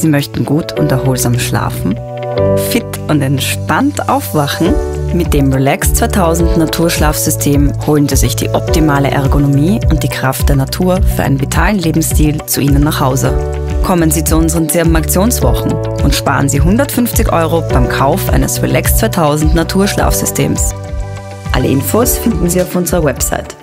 Sie möchten gut und erholsam schlafen, fit und entspannt aufwachen? Mit dem Relax 2000 Naturschlafsystem holen Sie sich die optimale Ergonomie und die Kraft der Natur für einen vitalen Lebensstil zu Ihnen nach Hause. Kommen Sie zu unseren Aktionswochen und sparen Sie 150 € beim Kauf eines Relax 2000 Naturschlafsystems. Alle Infos finden Sie auf unserer Website.